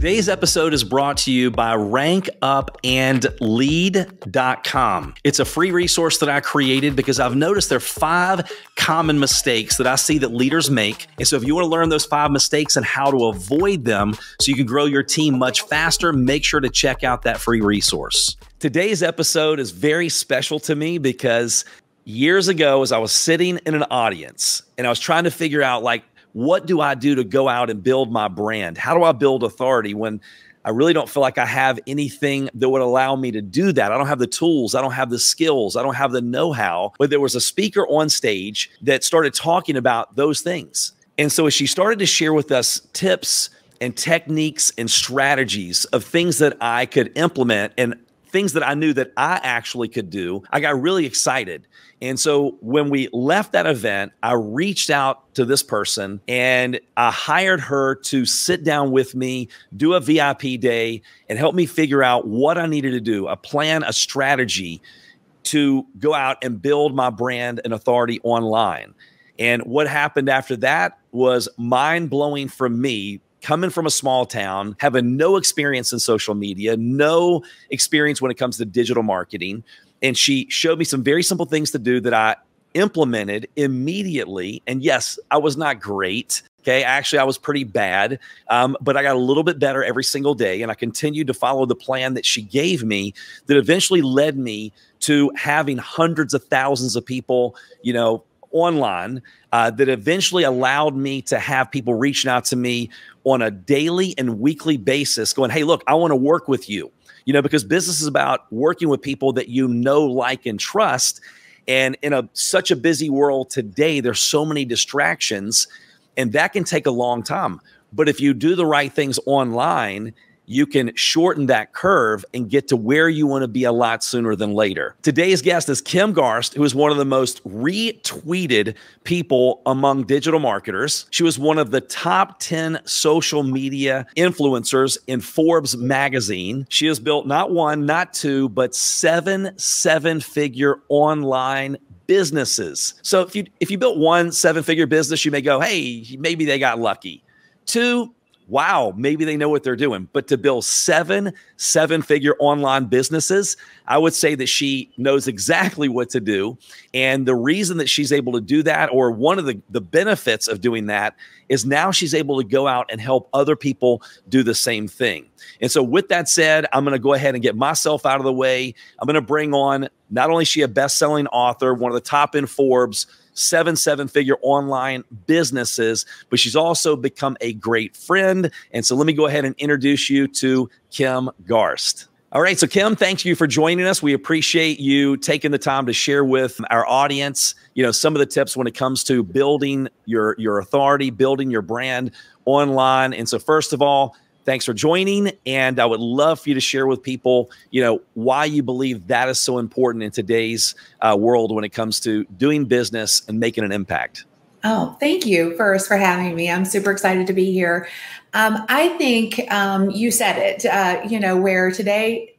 Today's episode is brought to you by rankupandlead.com. It's a free resource that I created because I've noticed there are 5 common mistakes that I see that leaders make. And so if you want to learn those 5 mistakes and how to avoid them so you can grow your team much faster, make sure to check out that free resource. Today's episode is very special to me because years ago, as I was sitting in an audience and I was trying to figure out, like, what do I do to go out and build my brand? How do I build authority when I really don't feel like I have anything that would allow me to do that? I don't have the tools. I don't have the skills. I don't have the know-how. But there was a speaker on stage that started talking about those things. And so as she started to share with us tips and techniques and strategies of things that I could implement and things that I knew that I actually could do, I got really excited. And so when we left that event, I reached out to this person and I hired her to sit down with me, do a VIP day, and help me figure out what I needed to do, a plan, a strategy to go out and build my brand and authority online. And what happened after that was mind-blowing for me. Coming from a small town, having no experience in social media, no experience when it comes to digital marketing. And she showed me some very simple things to do that I implemented immediately. And yes, I was not great. Okay. Actually, I was pretty bad, but I got a little bit better every single day. And I continued to follow the plan that she gave me that eventually led me to having hundreds of thousands of people, you know, online, that eventually allowed me to have people reaching out to me on a daily and weekly basis going, hey, look, I want to work with you, you know, because business is about working with people that you know, like, and trust. And in such a busy world today, there's so many distractions and that can take a long time. But if you do the right things online, you can shorten that curve and get to where you want to be a lot sooner than later. Today's guest is Kim Garst, who is one of the most retweeted people among digital marketers. She was one of the top 10 social media influencers in Forbes magazine. She has built not one, not two, but 7 seven-figure online businesses. So if you built one 7-figure business, you may go, hey, maybe they got lucky. 2, wow, maybe they know what they're doing. But to build 7 seven-figure online businesses, I would say that she knows exactly what to do. And the reason that she's able to do that, or one of the benefits of doing that, is now she's able to go out and help other people do the same thing. And so with that said, I'm going to go ahead and get myself out of the way. I'm going to bring on, not only is she a best-selling author, one of the top in Forbes, 7 seven-figure online businesses, but she's also become a great friend. And so let me go ahead and introduce you to Kim Garst. All right. So Kim, thank you for joining us. We appreciate you taking the time to share with our audience, you know, some of the tips when it comes to building your authority, building your brand online. And so first of all, thanks for joining. And I would love for you to share with people, you know, why you believe that is so important in today's world when it comes to doing business and making an impact. Oh, thank you first for having me. I'm super excited to be here. I think you said it, you know, where today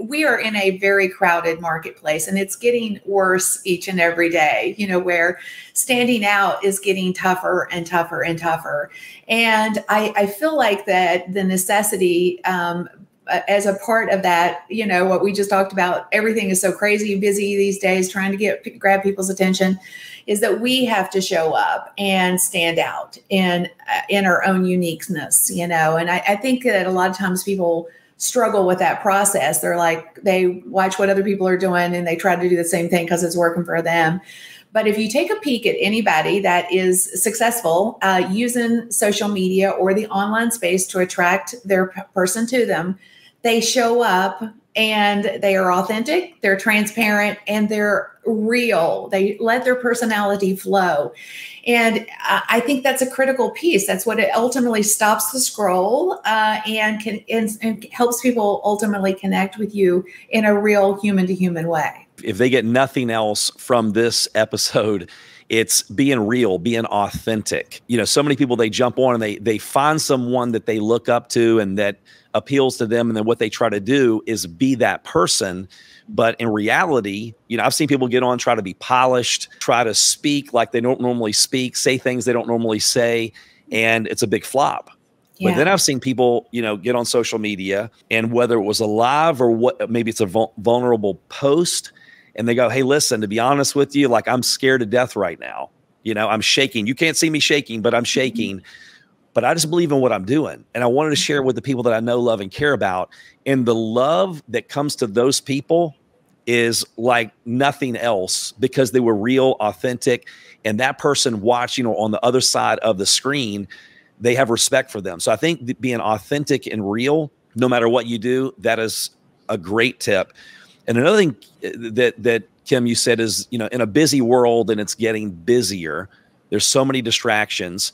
we are in a very crowded marketplace and it's getting worse each and every day, you know, where standing out is getting tougher and tougher and tougher. And I feel like that the necessity as a part of that, you know, what we just talked about, everything is so crazy busy these days, trying to grab people's attention, is that we have to show up and stand out in our own uniqueness, you know. And I think that a lot of times people struggle with that process. They're like, they watch what other people are doing and they try to do the same thing because it's working for them. But if you take a peek at anybody that is successful using social media or the online space to attract their person to them, they show up and they are authentic, they're transparent, and they're real. They let their personality flow. And I think that's a critical piece. That's what it ultimately stops the scroll and helps people ultimately connect with you in a real human-to-human way. If they get nothing else from this episode, it's being real, being authentic. You know, so many people, they jump on and they find someone that they look up to and that appeals to them. And then what they try to do is be that person. But in reality, you know, I've seen people get on, try to be polished, try to speak like they don't normally speak, say things they don't normally say. And it's a big flop. Yeah. But then I've seen people, you know, get on social media, and whether it was a live or what, maybe it's a vulnerable post, and they go, hey, listen, to be honest with you, like, I'm scared to death right now. You know, I'm shaking. You can't see me shaking, but I'm shaking. But I just believe in what I'm doing. And I wanted to share with the people that I know, love, and care about. And the love that comes to those people is like nothing else, because they were real, authentic. And that person watching, or on the other side of the screen, they have respect for them. So I think that being authentic and real, no matter what you do, that is a great tip. And another thing that Kim, you said is, you know, in a busy world, and it's getting busier, there's so many distractions,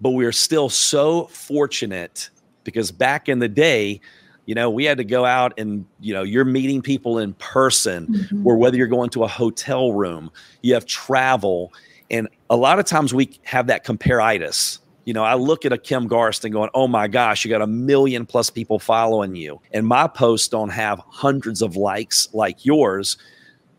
but we are still so fortunate, because back in the day, you know, we had to go out and, you know, you're meeting people in person, mm-hmm. or whether you're going to a hotel room, you have travel. And a lot of times we have that compare-itis. You know, I look at a Kim Garst and going, oh my gosh, you got 1 million+ people following you, and my posts don't have hundreds of likes like yours.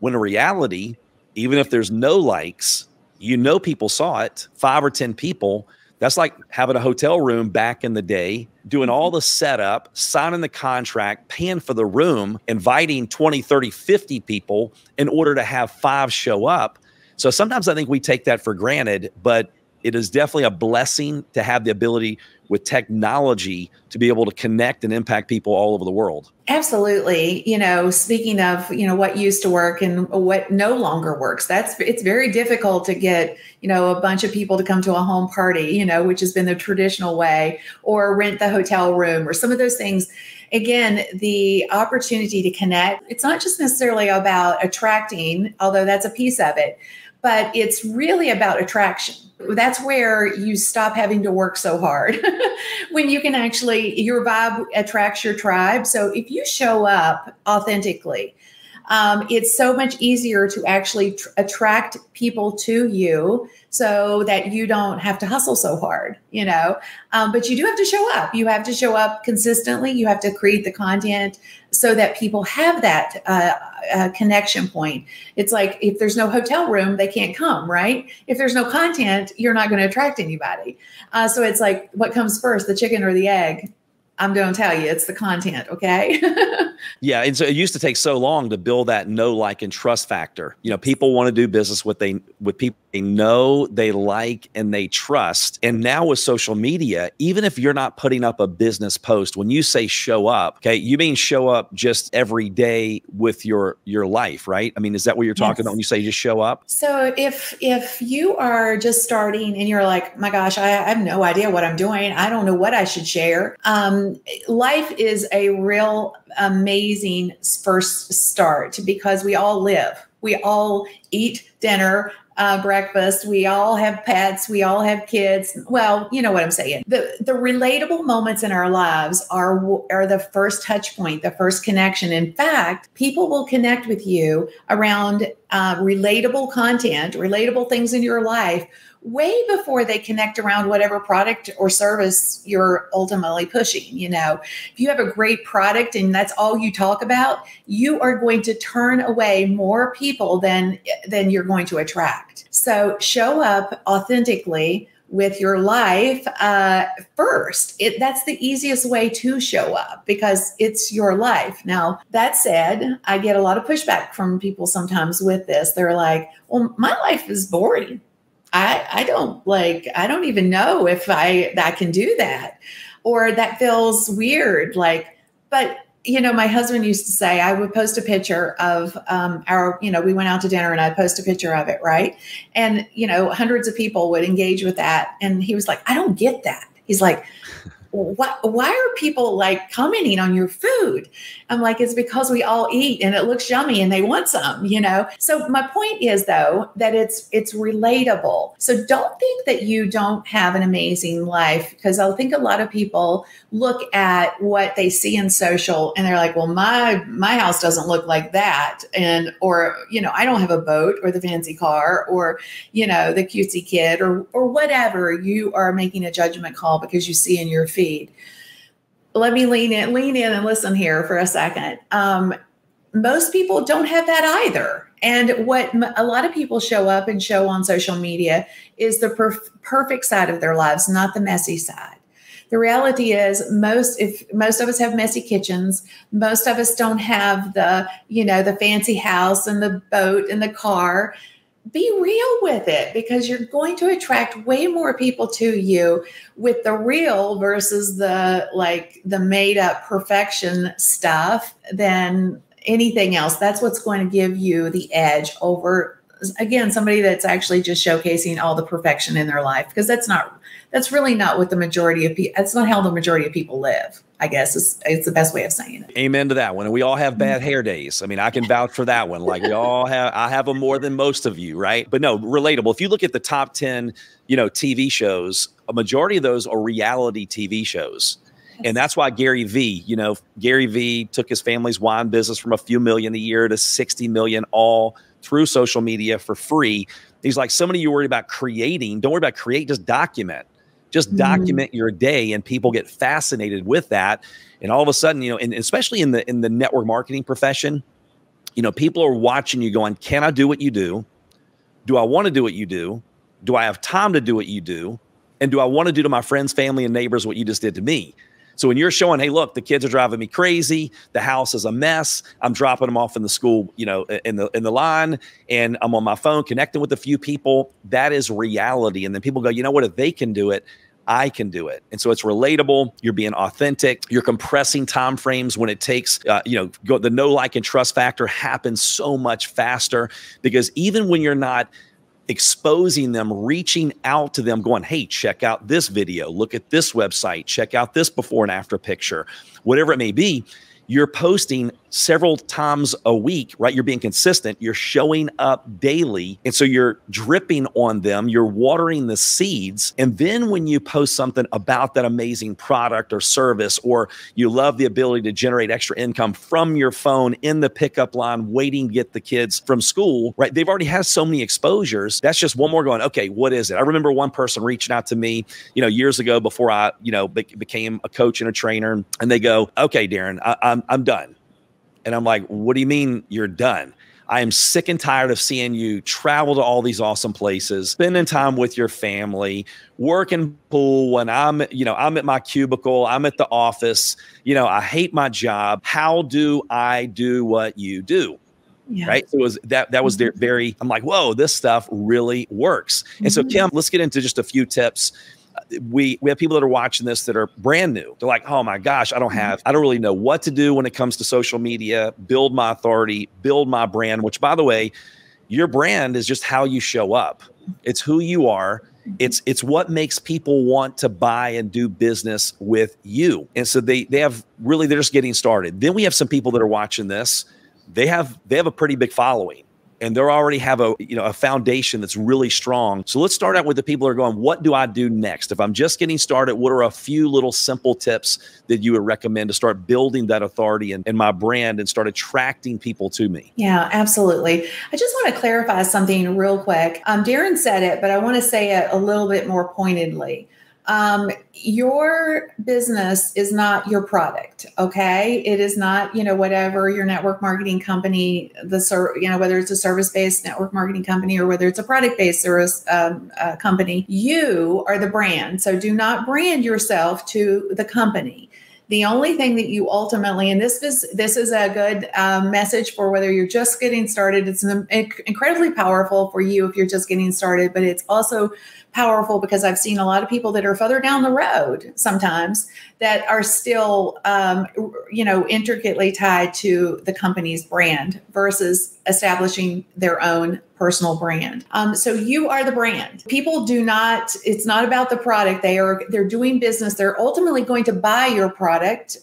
When in reality, even if there's no likes, you know, people saw it, 5 or 10 people. That's like having a hotel room back in the day, doing all the setup, signing the contract, paying for the room, inviting 20, 30, 50 people in order to have 5 show up. So sometimes I think we take that for granted, but it is definitely a blessing to have the ability with technology to be able to connect and impact people all over the world. Absolutely. You know, speaking of, you know, what used to work and what no longer works, it's very difficult to get, you know, a bunch of people to come to a home party, you know, which has been the traditional way, or rent the hotel room, or some of those things. Again, the opportunity to connect, it's not just necessarily about attracting, although that's a piece of it, but it's really about attraction. That's where you stop having to work so hard when you can actually, your vibe attracts your tribe. So if you show up authentically, it's so much easier to actually attract people to you, so that you don't have to hustle so hard, you know, but you do have to show up. You have to show up consistently. You have to create the content so that people have that connection point. It's like, if there's no hotel room, they can't come, right? If there's no content, you're not going to attract anybody. So it's like, what comes first, the chicken or the egg? I'm going to tell you, it's the content. Okay. Yeah. And so it used to take so long to build that know, like, and trust factor. You know, people want to do business with people they know, they like, and they trust. And now with social media, even if you're not putting up a business post, when you say show up, okay, you mean show up just every day with your life, right? I mean, is that what you're talking about when you say just show up? So if you are just starting and you're like, my gosh, I have no idea what I'm doing. I don't know what I should share. Life is a real amazing first start, because we all live, we all eat dinner, breakfast, we all have pets, we all have kids. Well, you know what I'm saying. The relatable moments in our lives are the first touch point, the first connection. In fact, people will connect with you around relatable content, relatable things in your life, way before they connect around whatever product or service you're ultimately pushing. You know, if you have a great product and that's all you talk about, you are going to turn away more people than you're going to attract. So show up authentically with your life first. That's the easiest way to show up, because it's your life. Now, that said, I get a lot of pushback from people sometimes with this. They're like, well, my life is boring. I don't even know if I can do that, or that feels weird. Like, but you know, my husband used to say, I would post a picture of you know, we went out to dinner and I'd post a picture of it. Right. And you know, hundreds of people would engage with that. And he was like, I don't get that. He's like, why are people like commenting on your food? I'm like, it's because we all eat and it looks yummy and they want some, you know? So my point is though, that it's relatable. So don't think that you don't have an amazing life, because I think a lot of people look at what they see in social and they're like, well, my house doesn't look like that. And, or, you know, I don't have a boat or the fancy car or, you know, the cutesy kid or whatever. You are making a judgment call because you see in your feed. Let me lean in and listen here for a second. Most people don't have that either. And what a lot of people show up and show on social media is the perfect side of their lives, not the messy side. The reality is most of us have messy kitchens. Most of us don't have the fancy house and the boat and the car. Be real with it, because you're going to attract way more people to you with the real versus the made up perfection stuff than anything else. That's what's going to give you the edge over, again, somebody that's actually just showcasing all the perfection in their life, because that's really not what the majority of people, that's not how the majority of people live, I guess it's the best way of saying it. Amen to that one. And we all have bad hair days. I mean, I can vouch for that one. Like I have them more than most of you, right? But no, relatable. If you look at the top 10, TV shows, a majority of those are reality TV shows. And that's why Gary Vee took his family's wine business from a few million a year to 60 million, all through social media for free. He's like, some of you worry about creating, don't worry about create, just document. Just document your day, and people get fascinated with that. And all of a sudden, and especially in the network marketing profession, people are watching you going, can I do what you do? Do I want to do what you do? Do I have time to do what you do? And do I want to do to my friends, family, and neighbors what you just did to me? So when you're showing, hey, look, the kids are driving me crazy. The house is a mess. I'm dropping them off in the school, in the line, and I'm on my phone connecting with a few people. That is reality. And then people go, you know what? If they can do it, I can do it. And so it's relatable. You're being authentic. You're compressing time frames when it takes, the know, like, and trust factor happens so much faster, because even when you're not exposing them, reaching out to them, going, hey, check out this video, look at this website, check out this before and after picture, whatever it may be, you're posting several times a week, right? You're being consistent. You're showing up daily. And so you're dripping on them. You're watering the seeds. And then when you post something about that amazing product or service, or you love the ability to generate extra income from your phone in the pickup line, waiting to get the kids from school, right? They've already had so many exposures. That's just one more going, okay, what is it? I remember one person reaching out to me, years ago before I, became a coach and a trainer. And they go, okay, Darren, I'm done. And I'm like, what do you mean you're done? I am sick and tired of seeing you travel to all these awesome places, spending time with your family, working pool when I'm at my cubicle, I'm at the office, I hate my job. How do I do what you do? Yeah. Right. So it was that was their very, I'm like, whoa, this stuff really works. And so, Kim, let's get into just a few tips. We have people that are watching this that are brand new. They're like, oh my gosh, I don't really know what to do when it comes to social media, build my authority, build my brand, which, by the way, your brand is just how you show up. It's who you are. It's what makes people want to buy and do business with you. And so they're just getting started. Then we have some people that are watching this. They have a pretty big following. And they already have a foundation that's really strong. So let's start out with the people who are going, what do I do next? If I'm just getting started, what are a few little simple tips that you would recommend to start building that authority and my brand and start attracting people to me? Yeah, absolutely. I just want to clarify something real quick. Darren said it, but I want to say it a little bit more pointedly. Your business is not your product. Okay. It is not, whatever your network marketing company, whether it's a service-based network marketing company or whether it's a product-based service company, you are the brand. So do not brand yourself to the company. The only thing that you ultimately, and this is a good message for whether you're just getting started. It's incredibly powerful for you if you're just getting started, but it's also powerful because I've seen a lot of people that are further down the road sometimes that are still, intricately tied to the company's brand versus establishing their own personal brand. So you are the brand. People do not, it's not about the product. They're doing business. They're ultimately going to buy your product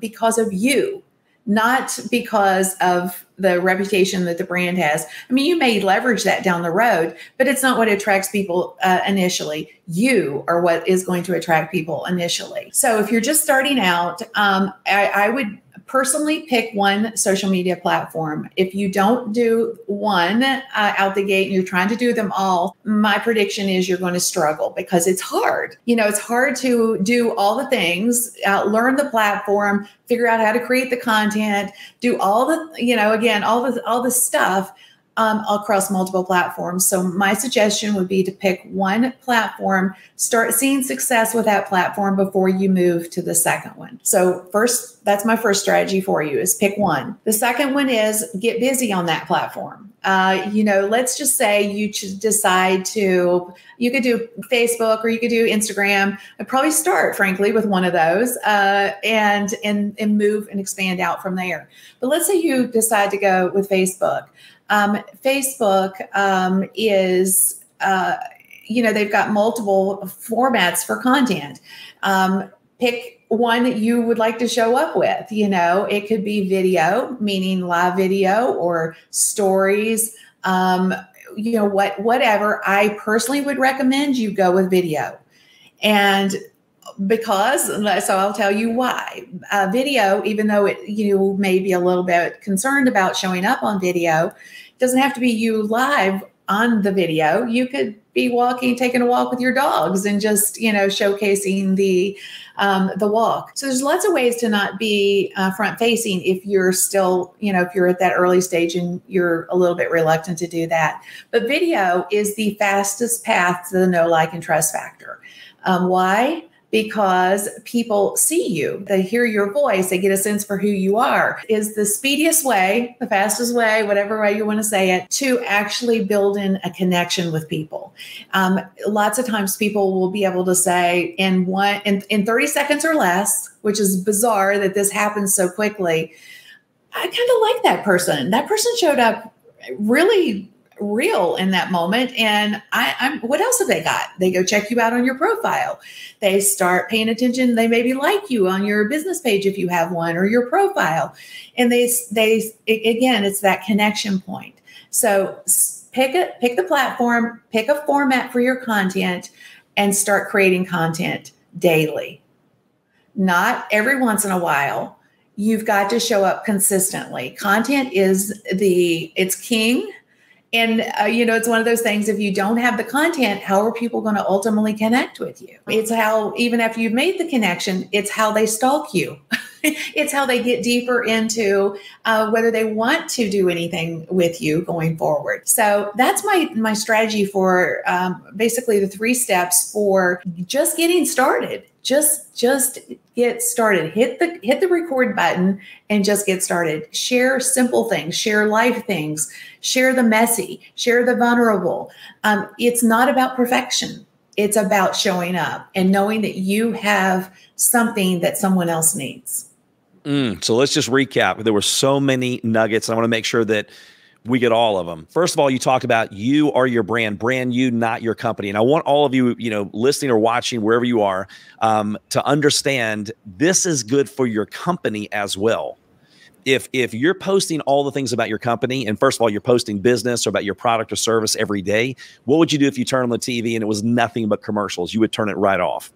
because of you, not because of the reputation that the brand has. I mean, you may leverage that down the road, but it's not what attracts people initially. You are what is going to attract people initially. So if you're just starting out, I would personally pick one social media platform. If you don't do one out the gate and you're trying to do them all, my prediction is you're going to struggle because it's hard. It's hard to do all the things, learn the platform, figure out how to create the content, do all the, all the stuff. across multiple platforms. So my suggestion would be to pick one platform, start seeing success with that platform before you move to the second one. So first, that's my first strategy for you, is pick one. The second one is get busy on that platform. Let's just say you decide to, you could do Facebook or you could do Instagram. I'd probably start, frankly, with one of those and move and expand out from there. But let's say you decide to go with Facebook. Facebook they've got multiple formats for content. Pick one that you would like to show up with. You know, it could be video, meaning live video or stories, whatever. I personally would recommend you go with video. And so I'll tell you why. Video, even though you may be a little bit concerned about showing up on video, doesn't have to be you live on the video. You could be taking a walk with your dogs and just, showcasing the walk. So there's lots of ways to not be front facing if you're still, if you're at that early stage and you're a little bit reluctant to do that. But video is the fastest path to the know, like, and trust factor. Why? Because people see you, they hear your voice, they get a sense for who you are, is the speediest way, the fastest way, whatever way you want to say it, to actually build in a connection with people. Lots of times people will be able to say in 30 seconds or less, which is bizarre that this happens so quickly, I kind of like that person. That person showed up really real in that moment. And what else have they got? They go check you out on your profile. They start paying attention. They maybe like you on your business page, if you have one, or your profile. And again, it's that connection point. So pick the platform, pick a format for your content, and start creating content daily. Not every once in a while. You've got to show up consistently. Content is it's king. And, it's one of those things, if you don't have the content, how are people going to ultimately connect with you? It's how, even after you've made the connection, it's how they stalk you. It's how they get deeper into whether they want to do anything with you going forward. So that's my strategy for basically the 3 steps for just getting started. Just get started. Hit the record button and just get started. Share simple things, share life things, share the messy, share the vulnerable. It's not about perfection. It's about showing up and knowing that you have something that someone else needs. So let's just recap. There were so many nuggets. I want to make sure that we get all of them. First of all, you talked about you are your brand you, not your company. And I want all of you, listening or watching wherever you are, to understand this is good for your company as well. If you're posting all the things about your company, and first of all, you're posting business or about your product or service every day, what would you do if you turned on the TV and it was nothing but commercials? You would turn it right off.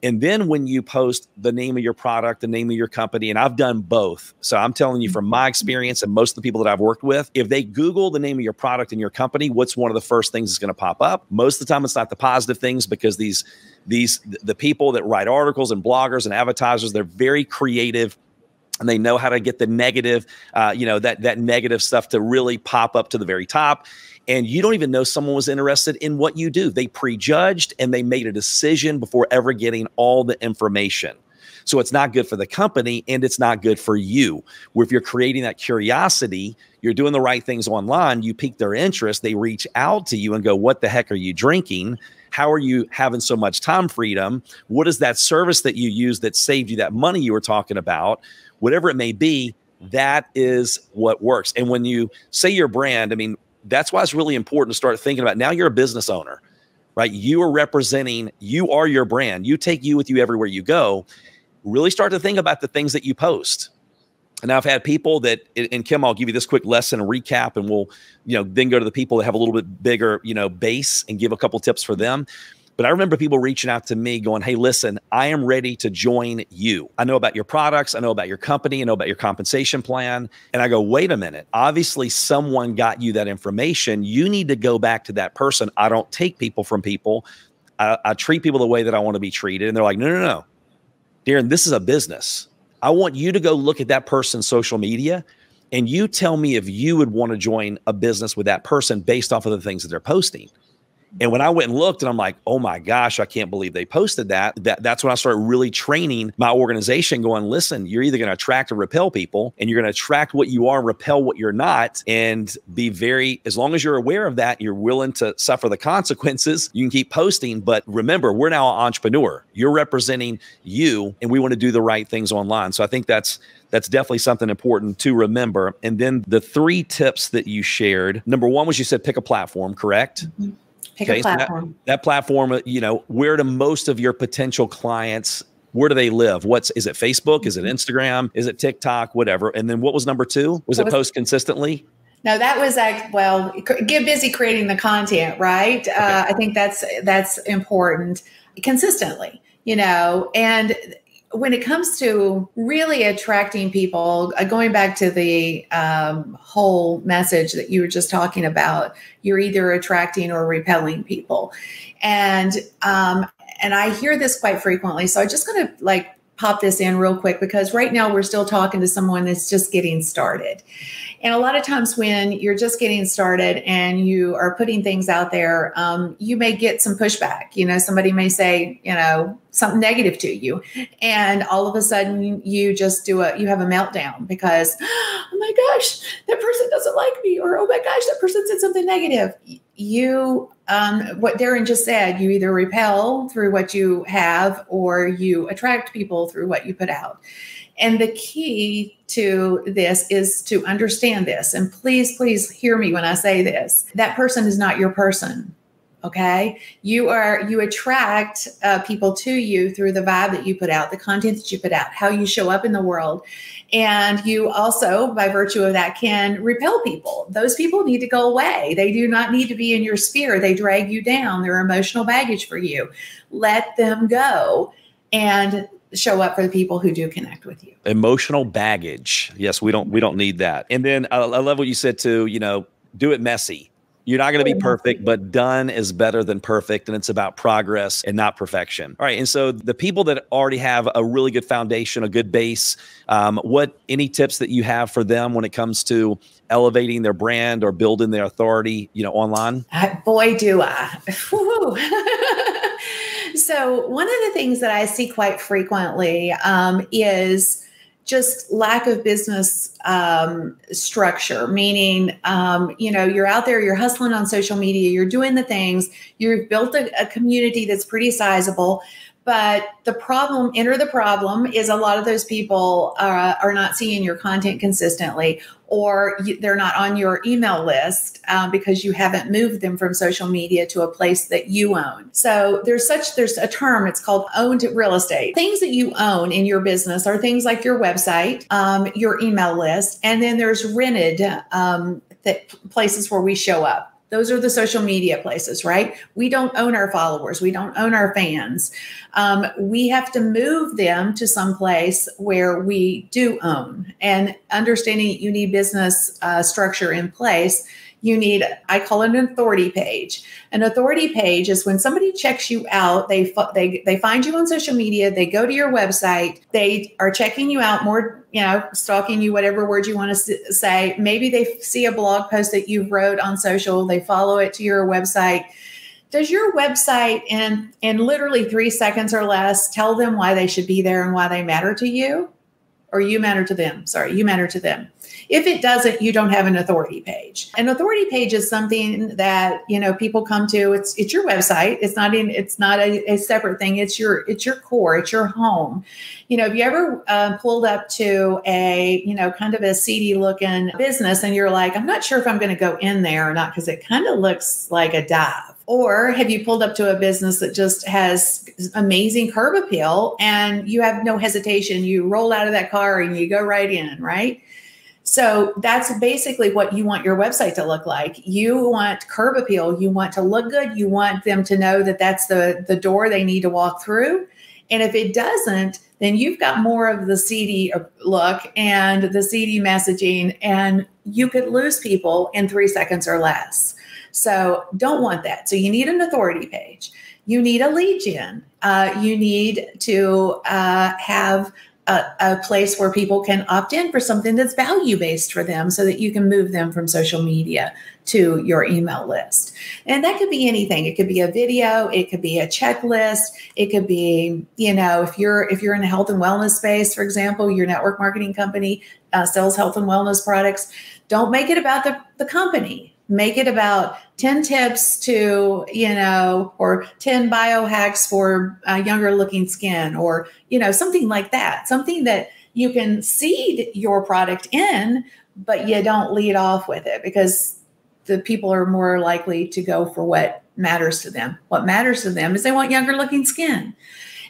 And then when you post the name of your product, the name of your company, and I've done both. So I'm telling you from my experience and most of the people that I've worked with, if they Google the name of your product and your company, what's one of the first things that's going to pop up? Most of the time, it's not the positive things, because the people that write articles and bloggers and advertisers, they're very creative. And they know how to get the negative, that negative stuff to really pop up to the very top. And you don't even know someone was interested in what you do. They prejudged and they made a decision before ever getting all the information. So it's not good for the company and it's not good for you. Where if you're creating that curiosity, you're doing the right things online, you pique their interest, they reach out to you and go, what the heck are you drinking? How are you having so much time freedom? What is that service that you use that saved you that money you were talking about? Whatever it may be, that is what works. And when you say your brand, that's why it's really important to start thinking about, now you're a business owner, right? You are representing, you are your brand. You take you with you everywhere you go. Really start to think about the things that you post. And I've had people that, and Kim, I'll give you this quick lesson and recap, and we'll, then go to the people that have a little bit bigger, base and give a couple tips for them. But I remember people reaching out to me going, hey, listen, I am ready to join you. I know about your products. I know about your company. I know about your compensation plan. And I go, wait a minute. Obviously, someone got you that information. You need to go back to that person. I don't take people from people. I treat people the way that I want to be treated. And they're like, no. Darren, this is a business. I want you to go look at that person's social media. And you tell me if you would want to join a business with that person based off of the things that they're posting. And when I went and looked and I'm like, oh my gosh, I can't believe they posted that. That's when I started really training my organization going, listen, you're either going to attract or repel people, and you're going to attract what you are, repel what you're not, and be very, as long as you're aware of that, you're willing to suffer the consequences, you can keep posting. But remember, we're now an entrepreneur. You're representing you, and we want to do the right things online. So I think that's definitely something important to remember. And then the three tips that you shared, number one was you said pick a platform, correct? Mm-hmm. Pick a platform. So that platform, you know, where do most of your potential clients, where do they live? Is it Facebook? Is it Instagram? Is it TikTok? Whatever. And then what was number two? Was it post consistently? No, that was like, well, get busy creating the content, right? Okay. I think that's important. Consistently, you know, and when it comes to really attracting people, going back to the whole message that you were just talking about, you're either attracting or repelling people. And I hear this quite frequently. So I'm just going to like pop this in real quick, because right now we're still talking to someone that's just getting started. And a lot of times when you're just getting started and you are putting things out there, you may get some pushback. You know, somebody may say, you know, something negative to you. And all of a sudden you just you have a meltdown because, oh my gosh, that person doesn't like me, or, oh my gosh, that person said something negative. You, what Darren just said, you either repel through what you have or you attract people through what you put out. And the key to this is to understand this. And please, please hear me when I say this. That person is not your person. Okay. You attract people to you through the vibe that you put out, the content that you put out, how you show up in the world. And you also, by virtue of that, can repel people. Those people need to go away. They do not need to be in your sphere. They drag you down. They're emotional baggage for you. Let them go and show up for the people who do connect with you. Emotional baggage. Yes. We don't need that. And then I love what you said too, you know, do it messy. You're not going to be perfect, but done is better than perfect. And it's about progress and not perfection. All right. And so the people that already have a really good foundation, a good base, any tips that you have for them when it comes to elevating their brand or building their authority, you know, online? Boy, do I. So one of the things that I see quite frequently is just lack of business structure, meaning, you know, you're out there, you're hustling on social media, you're doing the things, you've built a community that's pretty sizable, but the problem is a lot of those people are not seeing your content consistently, or they're not on your email list because you haven't moved them from social media to a place that you own. So there's a term, it's called owned real estate. Things that you own in your business are things like your website, your email list, and then there's rented places where we show up. Those are the social media places, right? We don't own our followers. We don't own our fans. We have to move them to some place where we do own. And understanding you need business structure in place, you need, I call it an authority page. An authority page is when somebody checks you out, they find you on social media, they go to your website, they are checking you out more, you know, stalking you, whatever word you want to say. Maybe they see a blog post that you wrote on social, they follow it to your website. Does your website in literally 3 seconds or less tell them why they should be there and why they matter to you? Or you matter to them. Sorry, you matter to them. If it doesn't, you don't have an authority page. An authority page is something that, you know, people come to. It's your website. It's not a separate thing. It's your core. It's your home. You know, if you ever pulled up to a, you know, kind of a seedy looking business and you're like, I'm not sure if I'm going to go in there or not because it kind of looks like a dive. Or have you pulled up to a business that just has amazing curb appeal and you have no hesitation? You roll out of that car and you go right in, right? So that's basically what you want your website to look like. You want curb appeal. You want to look good. You want them to know that that's the door they need to walk through. And if it doesn't, then you've got more of the seedy look and the seedy messaging, and you could lose people in 3 seconds or less. So don't want that. So you need an authority page. You need a lead gen. You need to have a place where people can opt in for something that's value-based for them so that you can move them from social media to your email list. And that could be anything. It could be a video, it could be a checklist, it could be, you know, if you're in the health and wellness space, for example, your network marketing company sells health and wellness products. Don't make it about the company. Make it about 10 tips to, you know, or 10 biohacks for younger looking skin, or, you know, something like that. Something that you can seed your product in, but you don't lead off with it, because the people are more likely to go for what matters to them. What matters to them is they want younger looking skin.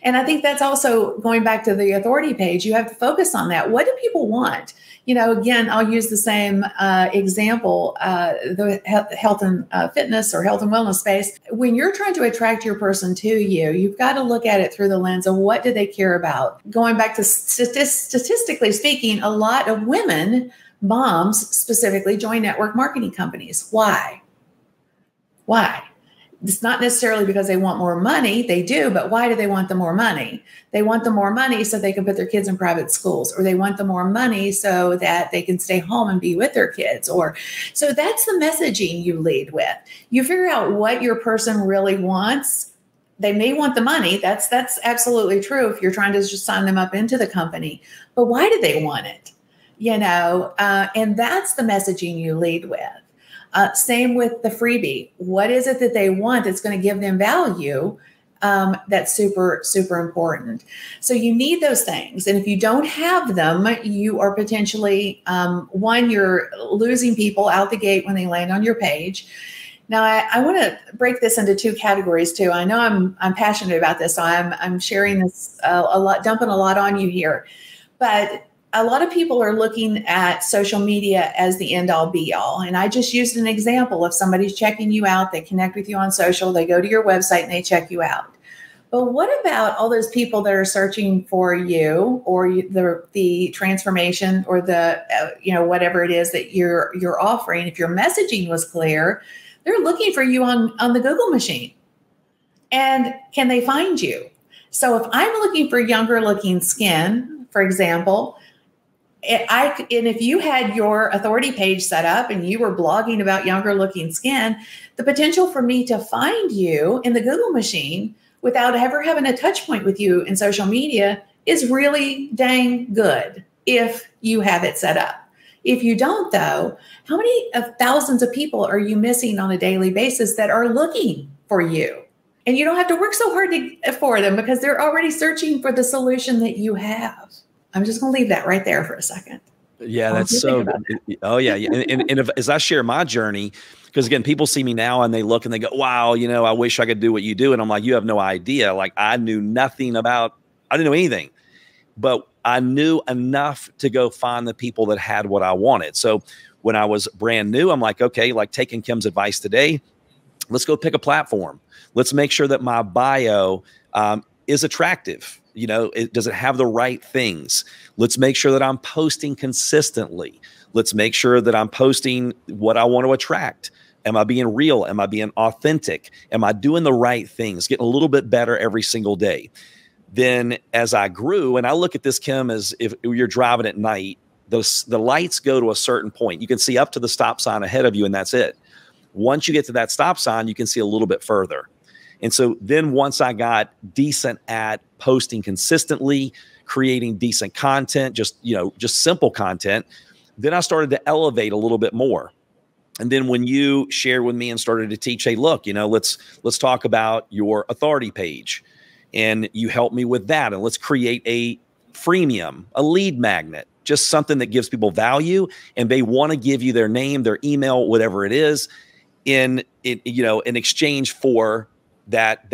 And I think that's also going back to the authority page. You have to focus on that. What do people want? You know, again, I'll use the same example, the health and fitness or health and wellness space. When you're trying to attract your person to you, you've got to look at it through the lens of what do they care about? Going back to statistically speaking, a lot of women, moms specifically, join network marketing companies. Why? Why? It's not necessarily because they want more money. They do, but why do they want the more money? They want the more money so they can put their kids in private schools, or they want the more money so that they can stay home and be with their kids. Or so that's the messaging you lead with. You figure out what your person really wants. They may want the money. That's absolutely true if you're trying to just sign them up into the company. But why do they want it? You know, and that's the messaging you lead with. Same with the freebie. What is it that they want that's going to give them value? That's super, super important. So you need those things. And if you don't have them, you are potentially, one, you're losing people out the gate when they land on your page. Now, I want to break this into two categories too. I know I'm passionate about this, so I'm sharing this a lot, dumping a lot on you here. But a lot of people are looking at social media as the end all be all. And I just used an example of somebody's checking you out. They connect with you on social. They go to your website and they check you out. But what about all those people that are searching for you, or the transformation, or the, you know, whatever it is that you're offering? If your messaging was clear, they're looking for you on the Google machine. And can they find you? So if I'm looking for younger looking skin, for example, and if you had your authority page set up and you were blogging about younger looking skin, the potential for me to find you in the Google machine without ever having a touch point with you in social media is really dang good if you have it set up. If you don't, though, how many of thousands of people are you missing on a daily basis that are looking for you? And you don't have to work so hard for them, because they're already searching for the solution that you have. I'm just going to leave that right there for a second. Yeah, that's so good. Oh, yeah. And if, as I share my journey, because again, people see me now and they look and they go, wow, you know, I wish I could do what you do. And I'm like, you have no idea. Like, I didn't know anything, but I knew enough to go find the people that had what I wanted. So when I was brand new, I'm like, okay, like taking Kim's advice today, let's go pick a platform. Let's make sure that my bio is attractive. You know, does it have the right things? Let's make sure that I'm posting consistently. Let's make sure that I'm posting what I want to attract. Am I being real? Am I being authentic? Am I doing the right things? Getting a little bit better every single day. Then as I grew, and I look at this, Kim, as if you're driving at night, the lights go to a certain point. You can see up to the stop sign ahead of you, and that's it. Once you get to that stop sign, you can see a little bit further. And so then once I got decent at posting consistently, creating decent content, just simple content, then I started to elevate a little bit more. And then when you shared with me and started to teach, hey, look, you know, let's talk about your authority page, and you helped me with that. And let's create a freemium, a lead magnet, just something that gives people value and they want to give you their name, their email, whatever it is, in exchange for that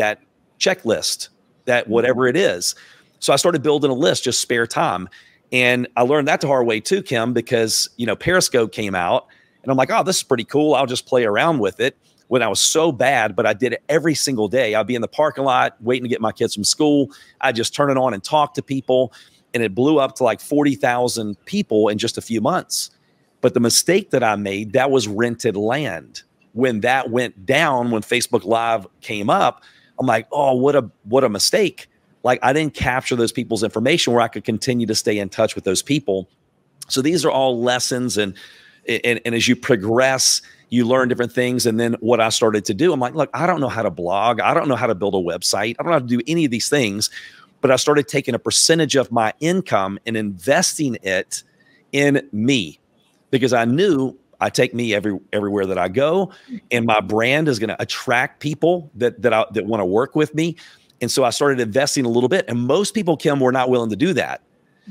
checklist, that whatever it is. So I started building a list, just spare time. And I learned that the hard way too, Kim, because, you know, Periscope came out and I'm like, oh, this is pretty cool. I'll just play around with it, when I was so bad, but I did it every single day. I'd be in the parking lot waiting to get my kids from school. I just turn it on and talk to people, and it blew up to like 40,000 people in just a few months. But the mistake that I made, that was rented land. When that went down, when Facebook Live came up, I'm like, oh, what a mistake. like I didn't capture those people's information where I could continue to stay in touch with those people. So these are all lessons, and as you progress, you learn different things. And then what I started to do, I'm like, look, I don't know how to blog. I don't know how to build a website. I don't know how to do any of these things. But I started taking a percentage of my income and investing it in me, because I knew I take me everywhere that I go, and my brand is going to attract people that want to work with me. And so I started investing a little bit, and most people, Kim, were not willing to do that.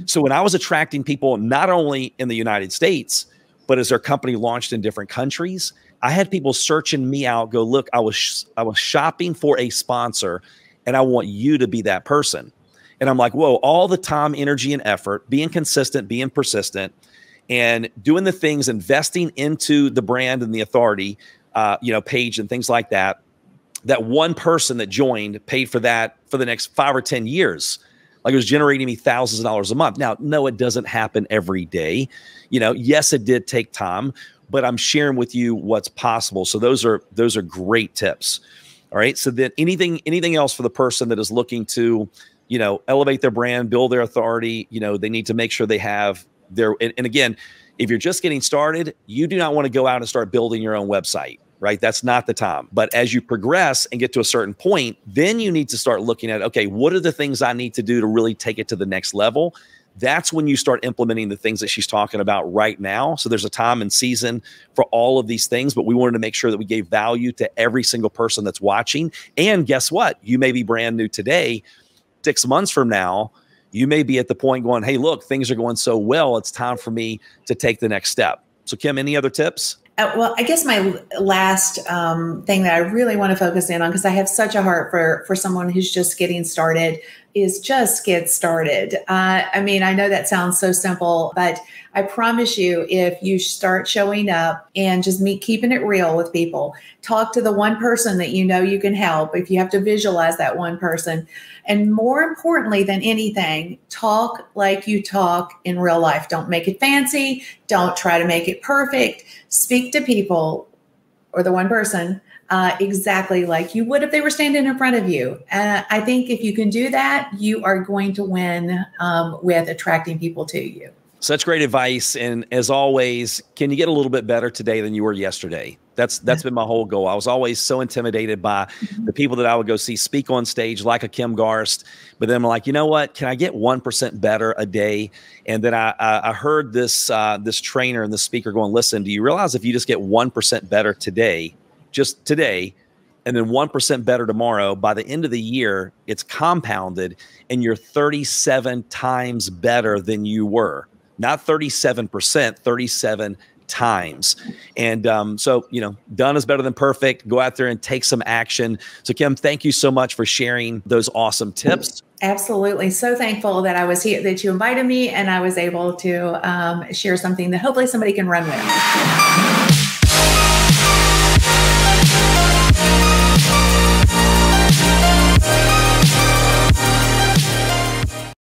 So when I was attracting people, not only in the United States, but as their company launched in different countries, I had people searching me out, go, look, I was shopping for a sponsor, and I want you to be that person. And I'm like, whoa, all the time, energy, and effort, being consistent, being persistent, and doing the things, investing into the brand and the authority, page and things like that. That one person that joined paid for that for the next 5 or 10 years. Like, it was generating me thousands of dollars a month. Now, no, it doesn't happen every day. You know, yes, it did take time, but I'm sharing with you what's possible. So those are great tips. All right. So then anything else for the person that is looking to, elevate their brand, build their authority, they need to make sure they have their, and again, if you're just getting started, you do not want to go out and start building your own website, right? That's not the time. But as you progress and get to a certain point, then you need to start looking at, okay, what are the things I need to do to really take it to the next level? That's when you start implementing the things that she's talking about right now. So there's a time and season for all of these things, but we wanted to make sure that we gave value to every single person that's watching. And guess what? You may be brand new today. 6 months from now, you may be at the point going, hey, look, things are going so well. It's time for me to take the next step. So Kim, any other tips? Well, I guess my last thing that I really want to focus in on, because I have such a heart for someone who's just getting started, is just get started. I mean, I know that sounds so simple, but I promise you, if you start showing up and just keeping it real with people, talk to the one person that you know you can help, if you have to visualize that one person. And more importantly than anything, talk like you talk in real life. Don't make it fancy. Don't try to make it perfect. Speak to people, or the one person, exactly like you would if they were standing in front of you. I think if you can do that, you are going to win with attracting people to you. Such great advice. And as always, can you get a little bit better today than you were yesterday? That's been my whole goal. I was always so intimidated by the people that I would go see speak on stage, like a Kim Garst. But then I'm like, you know what? Can I get 1% better a day? And then I heard this, this trainer and this speaker going, listen, do you realize if you just get 1% better today, just today, and then 1% better tomorrow, by the end of the year, it's compounded and you're 37 times better than you were. Not 37%, 37 times. And so, done is better than perfect. Go out there and take some action. So Kim, thank you so much for sharing those awesome tips. Absolutely. So thankful that I was here, that you invited me, and I was able to share something that hopefully somebody can run with.